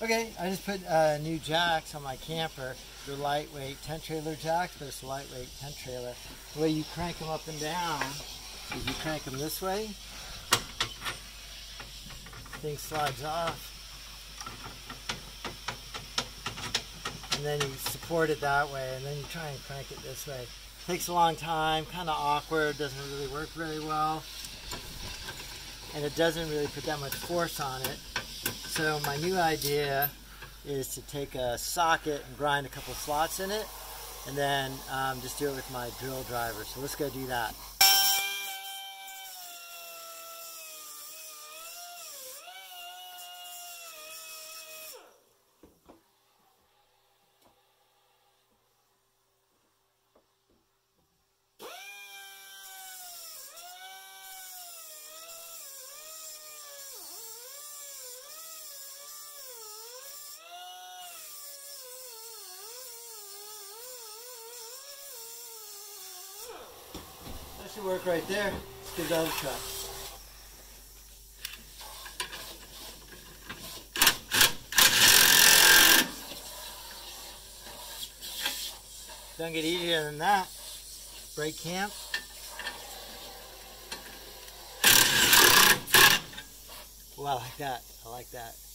Okay, I just put new jacks on my camper. They're lightweight tent trailer jacks, but it's a lightweight tent trailer. The way you crank them up and down is you crank them this way. Thing slides off. And then you support it that way, and then you try and crank it this way. Takes a long time, kind of awkward, doesn't really work very well. And it doesn't really put that much force on it. So my new idea is to take a socket and grind a couple slots in it, and then just do it with my drill driver. So let's go do that. That should work right there. Let's give that a try. Doesn't get easier than that. Brake camp. Well, I like that. I like that.